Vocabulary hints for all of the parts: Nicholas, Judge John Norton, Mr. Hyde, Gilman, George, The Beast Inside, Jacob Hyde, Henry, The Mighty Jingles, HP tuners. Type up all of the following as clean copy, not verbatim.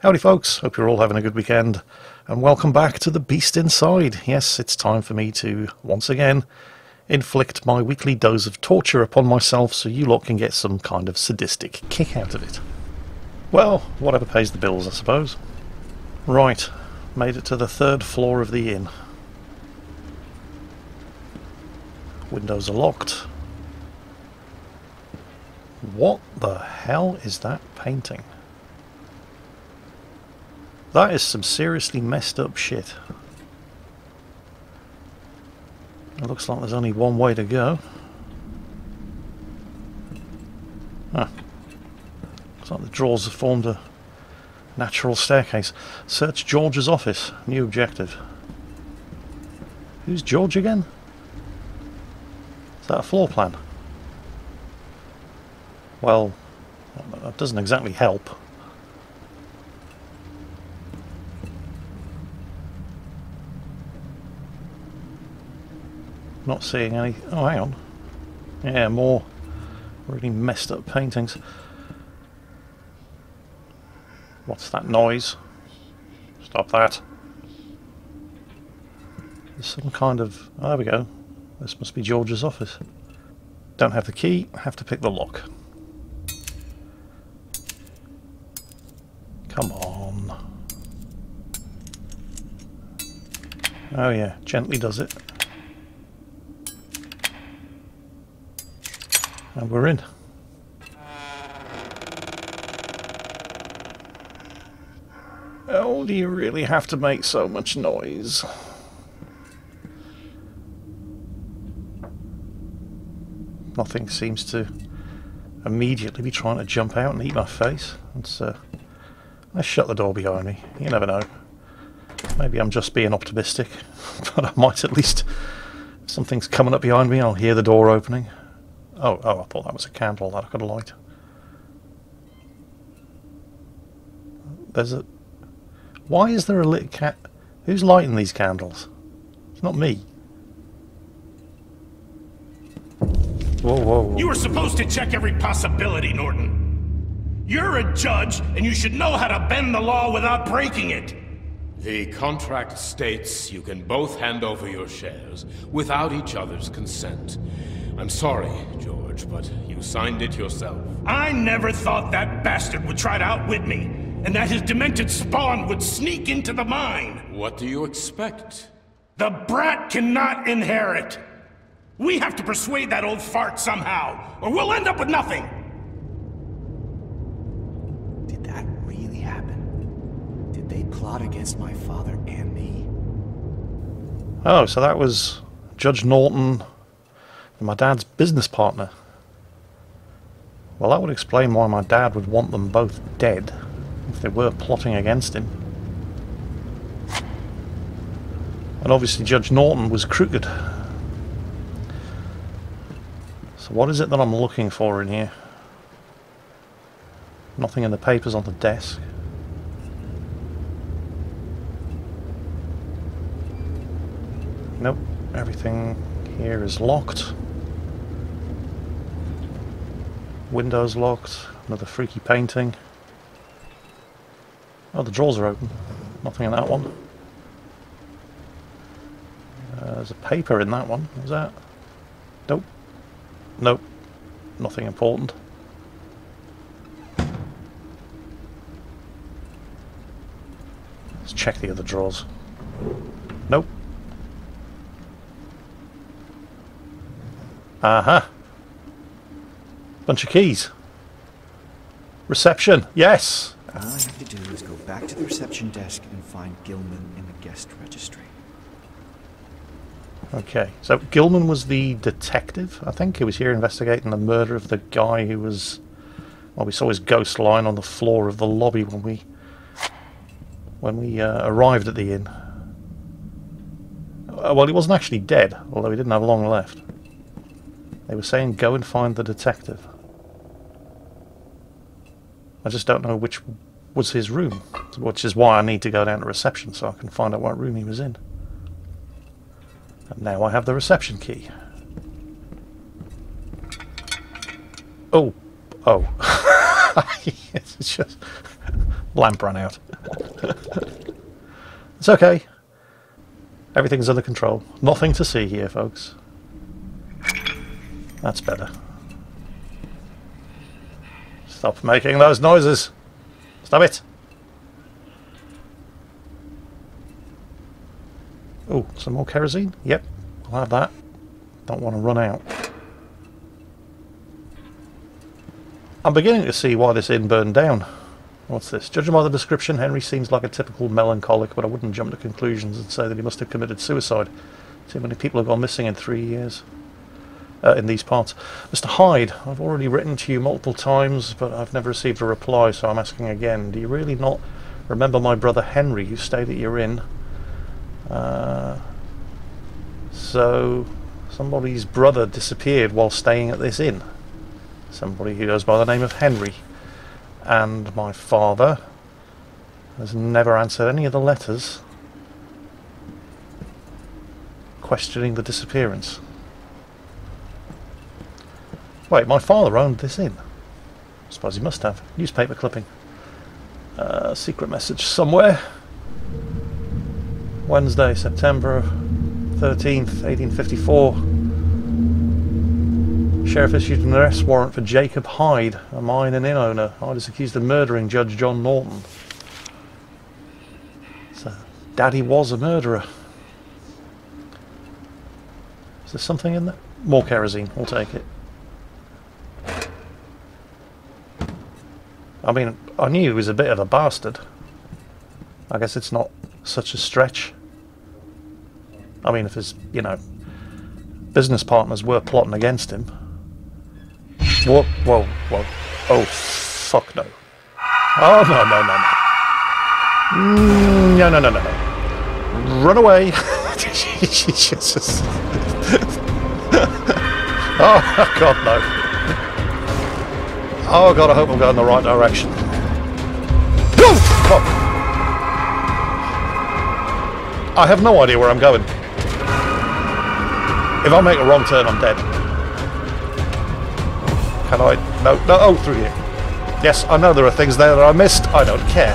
Howdy folks, hope you're all having a good weekend and welcome back to The Beast Inside. Yes, it's time for me to, once again, inflict my weekly dose of torture upon myself so you lot can get some kind of sadistic kick out of it. Well, whatever pays the bills, I suppose. Right, made it to the third floor of the inn. Windows are locked. What the hell is that painting? That is some seriously messed up shit. It looks like there's only one way to go. Huh. Looks like the drawers have formed a natural staircase. Search George's office. New objective. Who's George again? Is that a floor plan? Well, that doesn't exactly help. Not seeing any. Oh, hang on. Yeah, more really messed up paintings. What's that noise? Stop that. There's some kind of. Oh, there we go. This must be George's office. Don't have the key, have to pick the lock. Come on. Oh, yeah, gently does it. And we're in. Oh, do you really have to make so much noise? Nothing seems to immediately be trying to jump out and eat my face. Let's shut the door behind me. You never know. Maybe I'm just being optimistic, but I might at least. If something's coming up behind me, I'll hear the door opening. Oh, I thought that was a candle that I could light. There's a... Why is there a lit cat? Who's lighting these candles? It's not me. Whoa. You were supposed to check every possibility, Norton. You're a judge, and you should know how to bend the law without breaking it. The contract states you can both hand over your shares without each other's consent. I'm sorry, George, but you signed it yourself. I never thought that bastard would try to outwit me, and that his demented spawn would sneak into the mine. What do you expect? The brat cannot inherit. We have to persuade that old fart somehow, or we'll end up with nothing. Did that really happen? Did they plot against my father and me? Oh, so that was Judge Norton. My dad's business partner. Well, that would explain why my dad would want them both dead if they were plotting against him. And obviously Judge Norton was crooked. So what is it that I'm looking for in here? Nothing in the papers on the desk. Nope, everything here is locked. Windows locked, another freaky painting. Oh, the drawers are open. Nothing in that one. There's a paper in that one. Is that? Nope. Nothing important. Let's check the other drawers. Nope. Uh-huh. Bunch of keys. Reception. Yes. All I have to do is go back to the reception desk and find Gilman in the guest registry. Okay. So Gilman was the detective, I think. He was here investigating the murder of the guy who was... Well, we saw his ghost lying on the floor of the lobby when we arrived at the inn. Well, he wasn't actually dead, although he didn't have long left. They were saying go and find the detective. I just don't know which was his room, which is why I need to go down to reception so I can find out what room he was in. And now I have the reception key. Oh. It's just... Lamp ran out. It's okay. Everything's under control. Nothing to see here, folks. That's better. Stop making those noises. Stop it. Oh, some more kerosene? Yep, we'll have that. Don't want to run out. I'm beginning to see why this inn burned down. What's this? Judging by the description, Henry seems like a typical melancholic, but I wouldn't jump to conclusions and say that he must have committed suicide. Too many people have gone missing in 3 years in these parts. Mr. Hyde, I've already written to you multiple times, but I've never received a reply, so I'm asking again. Do you really not remember my brother Henry, who stayed at your inn? So somebody's brother disappeared while staying at this inn. Somebody who goes by the name of Henry. And my father has never answered any of the letters questioning the disappearance. Wait, my father owned this inn. I suppose he must have. Newspaper clipping. Secret message somewhere. Wednesday, September 13th, 1854. Sheriff issued an arrest warrant for Jacob Hyde, a mine and inn owner. Hyde is accused of murdering Judge John Norton. So, Daddy was a murderer. Is there something in there? More kerosene, we'll take it. I mean, I knew he was a bit of a bastard. I guess it's not such a stretch. I mean, if his, you know, business partners were plotting against him. Whoa, whoa, whoa. Oh, fuck no. Oh, no, no, no, no. No, no, no, no, no. Run away. Jesus. Oh, God, no. Oh, God, I hope I'm going in the right direction. Oh, fuck. I have no idea where I'm going. If I make a wrong turn, I'm dead. Can I? No, no, oh, through here. Yes, I know there are things there that I missed. I don't care.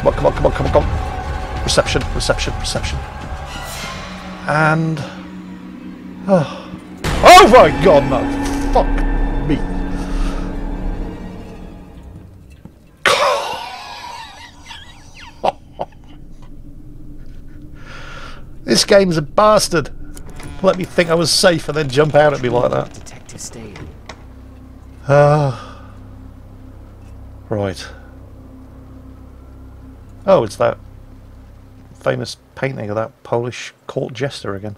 Come on, come on, come on, come on, come on. Reception, reception, reception. And... oh, oh my God, no. Fuck me. This game's a bastard. Let me think I was safe and then jump out at me like that. Detective stayed. Right. Oh, it's that famous painting of that Polish court jester again.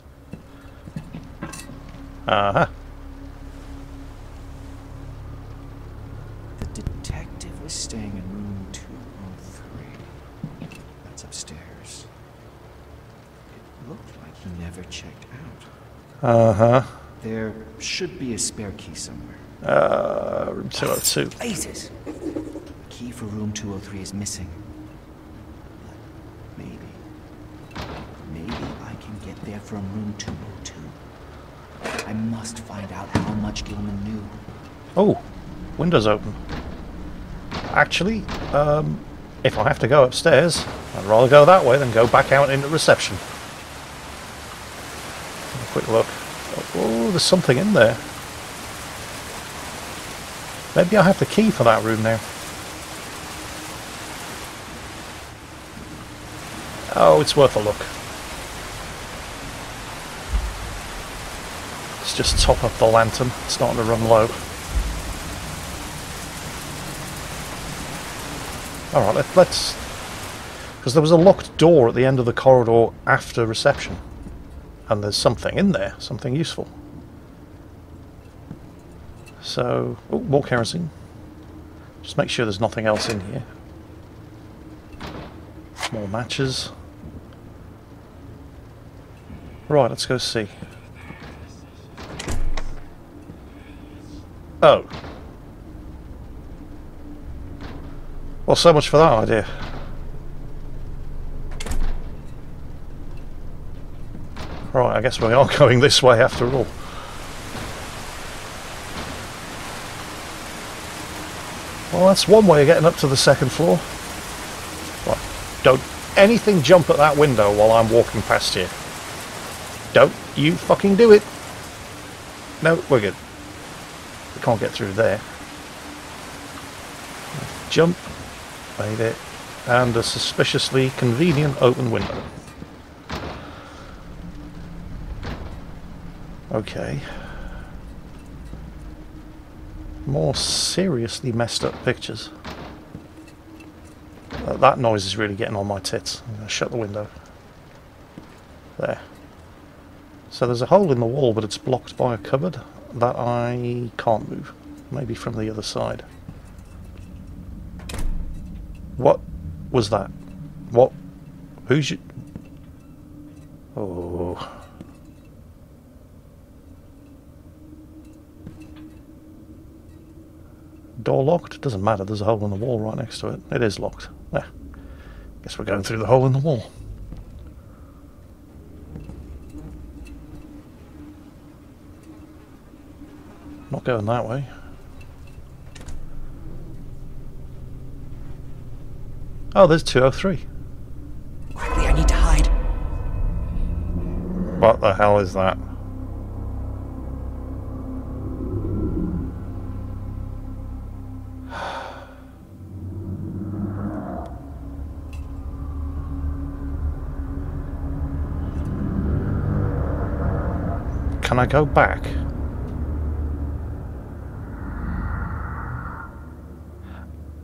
Uh-huh. The detective was staying in room 203. That's upstairs. Looked like he never checked out. Uh-huh. There should be a spare key somewhere. Room 202. Jesus! The key for room 203 is missing. But maybe I can get there from room 202. I must find out how much Gilman knew. Oh, windows open. Actually, if I have to go upstairs, I'd rather go that way than go back out into reception. Quick look. Oh, there's something in there. Maybe I have the key for that room now. Oh, it's worth a look. Let's just top up the lantern. It's starting to run low. Alright, let's... because there was a locked door at the end of the corridor after reception. And there's something in there, something useful. So, oh, more kerosene. Just make sure there's nothing else in here. More matches. Right, let's go see. Oh. Well, so much for that idea. Right, I guess we are going this way after all. Well, that's one way of getting up to the second floor. Don't anything jump at that window while I'm walking past you. Don't you fucking do it. No, we're good. We can't get through there. Jump. Made it. And a suspiciously convenient open window. Okay. More seriously messed up pictures. That noise is really getting on my tits. I'm going to shut the window. There. So there's a hole in the wall, but it's blocked by a cupboard that I can't move. Maybe from the other side. What was that? What? Who's you? Oh. Door locked? Doesn't matter, there's a hole in the wall right next to it. It is locked. There. Guess we're going through the hole in the wall. Not going that way. Oh, there's 203. Quickly, I need to hide. What the hell is that? Can I go back?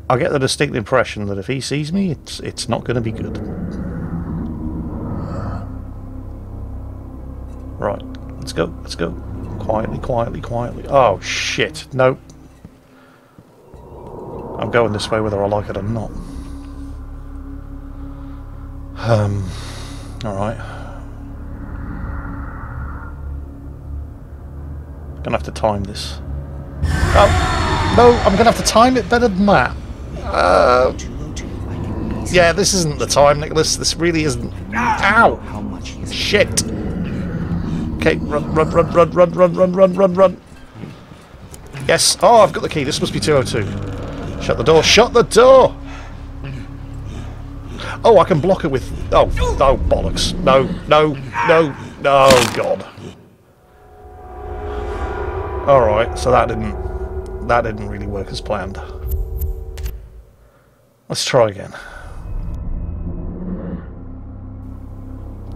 I get the distinct impression that if he sees me, it's not going to be good. Right, let's go, let's go. Quietly, quietly, quietly. Oh, shit. Nope. I'm going this way whether I like it or not. Alright. Gonna have to time this. Oh! No, I'm gonna have to time it better than that. Yeah, this isn't the time, Nicholas. This really isn't. Ow! Shit! Okay, run, run, run, run, run, run, run, run, run, run. Yes. Oh, I've got the key. This must be 202. Shut the door. Shut the door! Oh, I can block it with... Oh, oh bollocks. No, no, no, no, God. Alright, so that didn't really work as planned. Let's try again.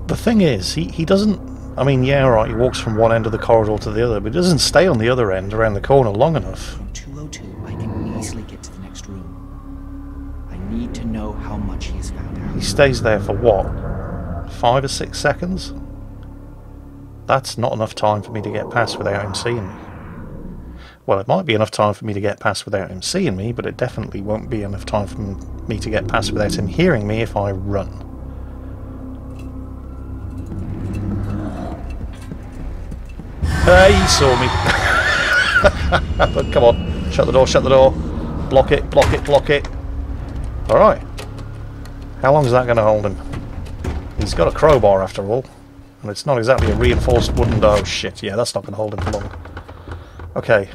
The thing is, he doesn't... I mean, yeah, alright, he walks from one end of the corridor to the other, but he doesn't stay on the other end around the corner long enough. 202, I can easily get to the next room. I need to know how much he's found out. He stays there for what? 5 or 6 seconds? That's not enough time for me to get past without him seeing me. Well, it might be enough time for me to get past without him seeing me, but it definitely won't be enough time for me to get past without him hearing me if I run. He saw me. But come on, shut the door, block it, block it, block it. All right. How long is that going to hold him? He's got a crowbar after all, and it's not exactly a reinforced wooden. Oh shit! Yeah, that's not going to hold him for long. Okay.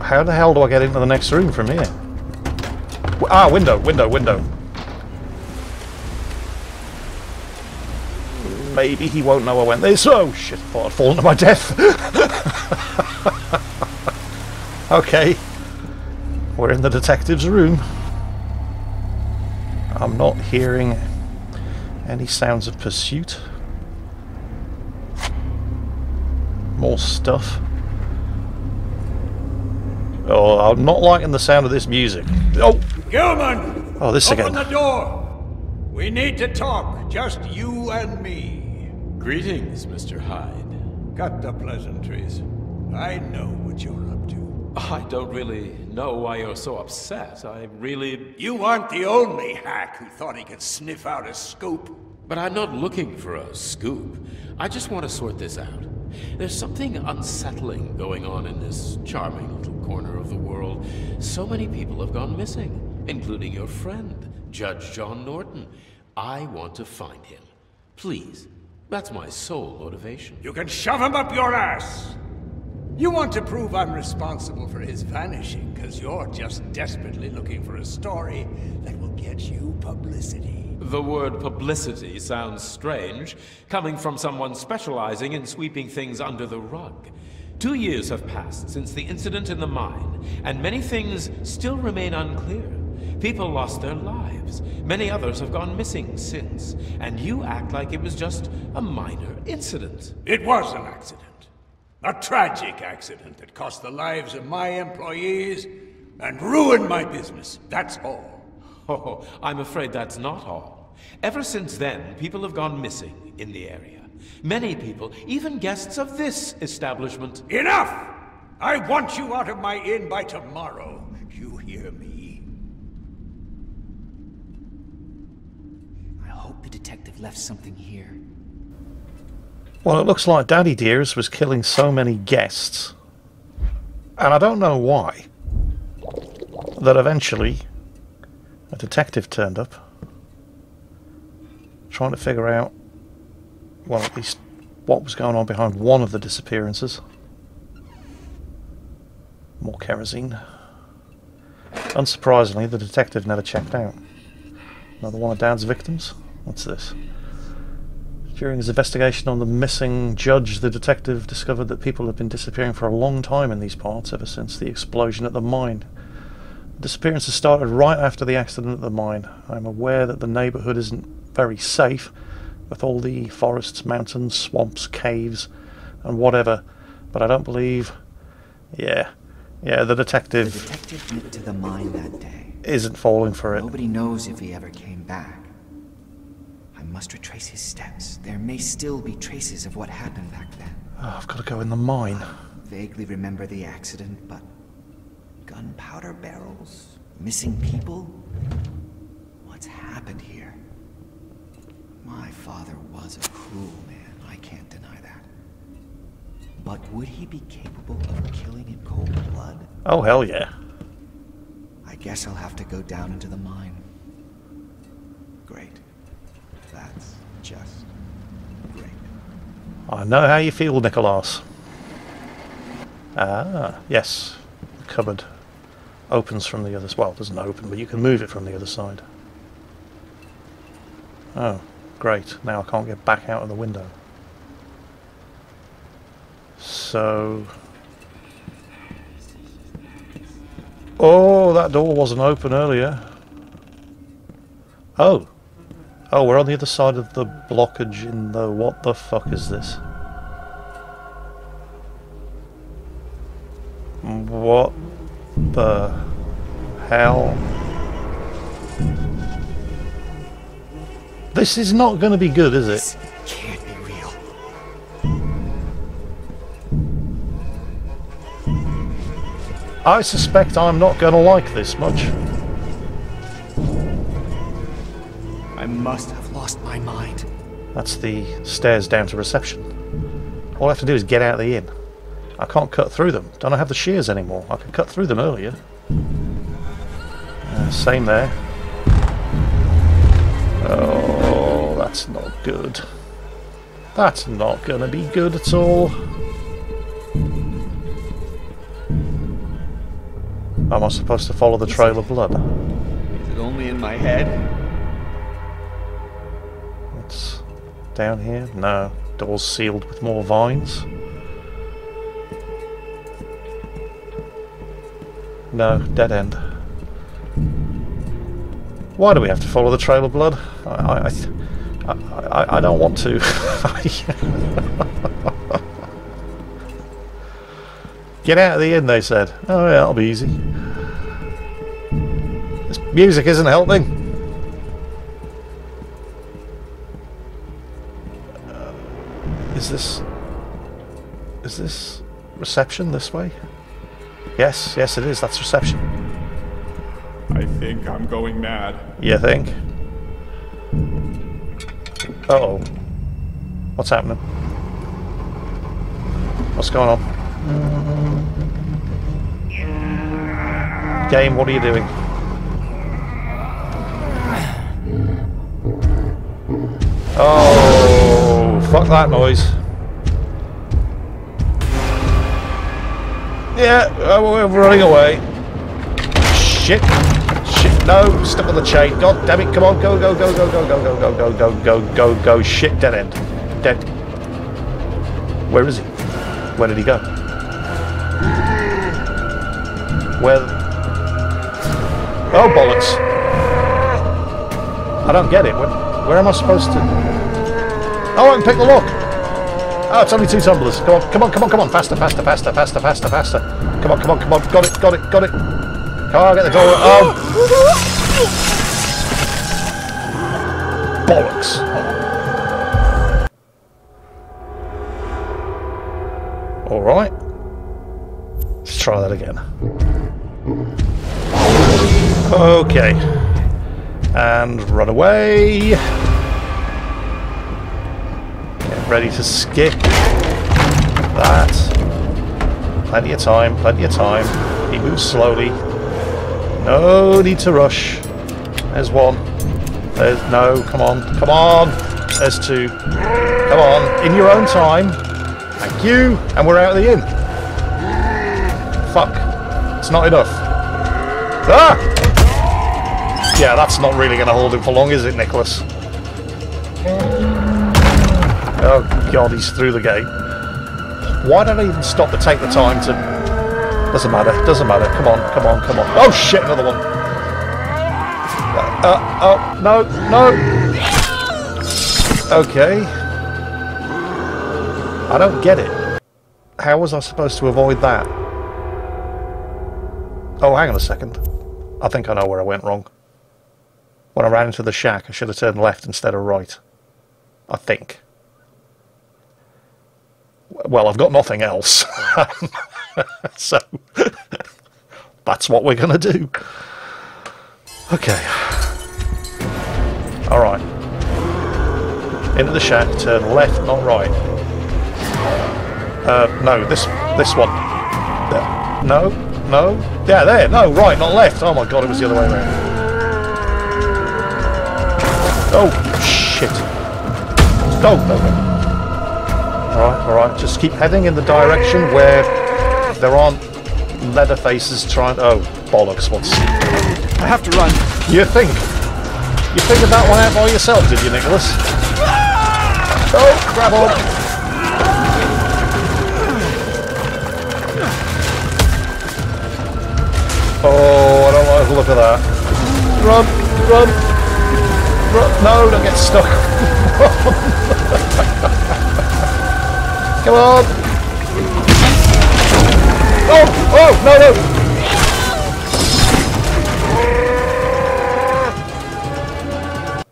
How the hell do I get into the next room from here? Ah, window, window, window. Maybe he won't know I went this. Oh shit, I thought I'd fallen to my death. Okay. We're in the detective's room. I'm not hearing any sounds of pursuit. More stuff. Oh, I'm not liking the sound of this music. Oh! Gilman! Oh, this again. Open the door! We need to talk, just you and me. Greetings, Mr. Hyde. Cut the pleasantries. I know what you're up to. I don't really know why you're so upset. I really... You aren't the only hack who thought he could sniff out a scoop. But I'm not looking for a scoop. I just want to sort this out. There's something unsettling going on in this charming little corner of the world. So many people have gone missing, including your friend, Judge John Norton. I want to find him. Please. That's my sole motivation. You can shove him up your ass! You want to prove I'm responsible for his vanishing, because you're just desperately looking for a story that will get you publicity. The word publicity sounds strange, coming from someone specializing in sweeping things under the rug. 2 years have passed since the incident in the mine, and many things still remain unclear. People lost their lives. Many others have gone missing since, and you act like it was just a minor incident. It was an accident. A tragic accident that cost the lives of my employees and ruined my business. That's all. Oh, I'm afraid that's not all. Ever since then, people have gone missing in the area. Many people, even guests of this establishment. Enough! I want you out of my inn by tomorrow. You hear me? I hope the detective left something here. Well, it looks like Daddy Dearest was killing so many guests, and I don't know why, that eventually a detective turned up trying to figure out, well, at least what was going on behind one of the disappearances. More kerosene. Unsurprisingly, the detective never checked out. Another one of Dad's victims? What's this? During his investigation on the missing judge, the detective discovered that people had been disappearing for a long time in these parts, ever since the explosion at the mine. The disappearances started right after the accident at the mine. I am aware that the neighbourhood isn't very safe, with all the forests, mountains, swamps, caves, and whatever, but I don't believe... Yeah, the detective went to the mine that day. Isn't falling for it. Nobody knows if he ever came back. Must retrace his steps. There may still be traces of what happened back then. Oh, I've got to go in the mine. Vaguely remember the accident, but gunpowder barrels, missing people. What's happened here? My father was a cruel man, I can't deny that. But would he be capable of killing in cold blood? Oh, hell yeah. I guess I'll have to go down into the mine. Great. That's just great. I know how you feel, Nicholas. Ah, yes. The cupboard opens from the other side. Well, it doesn't open, but you can move it from the other side. Oh, great. Now I can't get back out of the window. So... oh, that door wasn't open earlier. Oh! Oh, we're on the other side of the blockage in the... what the fuck is this? What the hell? This is not going to be good, is it? This can't be real. I suspect I'm not going to like this much. I must have lost my mind. That's the stairs down to reception. All I have to do is get out of the inn. I can't cut through them. Don't I have the shears anymore? I could cut through them earlier. Same there. Oh, that's not good. That's not going to be good at all. Am I supposed to follow the trail of blood? Is it only in my head? Down here? No. Doors sealed with more vines? No. Dead end. Why do we have to follow the trail of blood? I don't want to. Get out of the inn, they said. Oh, yeah, that'll be easy. This music isn't helping. Is this reception this way? Yes, it is. That's reception. I think I'm going mad. You think? Uh-oh. What's happening? What's going on? Game, what are you doing? Oh! Fuck that noise. Yeah, we're running away. Shit. Shit, no, stuck on the chain. God damn it, come on, go, go, go, go, go, go, go, go, go, go, go, go, go. Shit, dead end. Dead. Where is he? Where did he go? Where? Oh, bollocks. I don't get it. Where am I supposed to? Oh, I can pick the lock. Oh, it's only two tumblers. Come on, come on, come on, come on. Faster, faster, faster, faster, faster, faster. Come on, come on, come on. Got it, got it, got it. Come on, get the door. Oh. Bollocks. All right. Let's try that again. Okay. And run away. Get ready to skip. That. Plenty of time, plenty of time. He moves slowly. No need to rush. There's one. There's no, come on, come on. There's two. Come on, in your own time. Thank you. And we're out of the inn. Fuck. It's not enough. Ah! Yeah, that's not really going to hold him for long, is it, Nicholas? Oh, God, he's through the gate. Why don't I even stop to take the time to... Doesn't matter, doesn't matter. Come on, come on, come on. Oh, shit, another one. Oh, no, no. Okay. I don't get it. How was I supposed to avoid that? Oh, hang on a second. I think I know where I went wrong. When I ran into the shack, I should have turned left instead of right. I think. Well, I've got nothing else. So, that's what we're going to do. Okay. Alright. Into the shack, turn left, not right. No, this one. There. No, no. Yeah, there, no, right, not left. Oh my god, it was the other way around. Oh, shit. Oh, no, no. Alright, just keep heading in the direction where there aren't leather faces trying... Oh, bollocks, what's... I have to run. You think? You figured that one out by yourself, did you, Nicholas? Oh, grab on. Oh, I don't like the look of that. Run, run. No, don't get stuck. Come on. Oh, oh, no,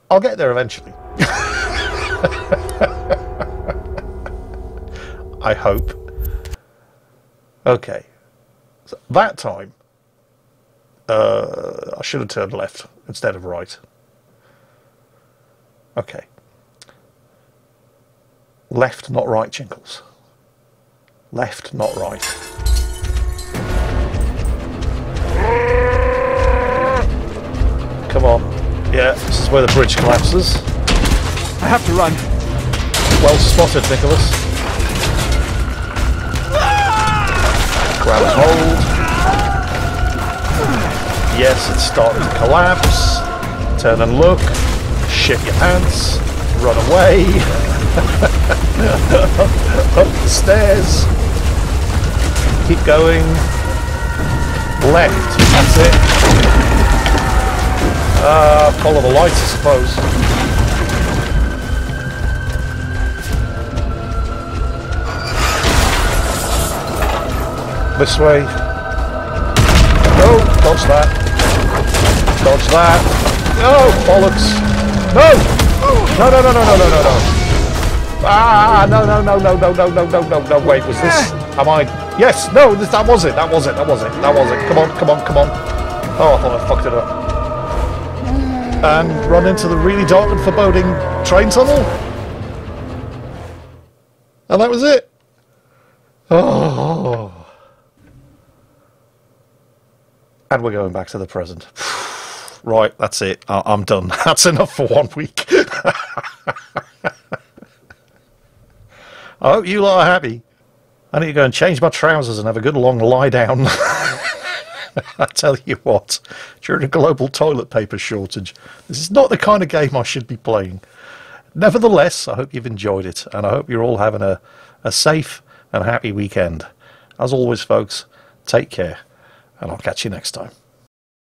no. I'll get there eventually. I hope. Okay. So that time, I should have turned left instead of right. Okay. Left, not right, Jinkles. Left, not right. Come on. Yeah, this is where the bridge collapses. I have to run. Well spotted, Nicholas. Grab hold. Yes, it's starting to collapse. Turn and look. Shit your pants, run away, up the stairs, keep going, left, that's it, follow the lights I suppose. This way, oh, dodge that, dodge that, oh, bollocks. No! No, no, no, no, no, no, no, no. Ah, no, no, no, no, no, no, no, no, no, no. Wait, was this... Am I... Yes, no, this, that was it, that was it, that was it, that was it. Come on, come on, come on. Oh, I thought I fucked it up. And run into the really dark and foreboding train tunnel. And that was it. Oh. And we're going back to the present. Right, that's it. I'm done. That's enough for 1 week. I hope you lot are happy. I need to go and change my trousers and have a good long lie down. I tell you what, during a global toilet paper shortage, this is not the kind of game I should be playing. Nevertheless, I hope you've enjoyed it, and I hope you're all having a safe and happy weekend. As always, folks, take care, and I'll catch you next time.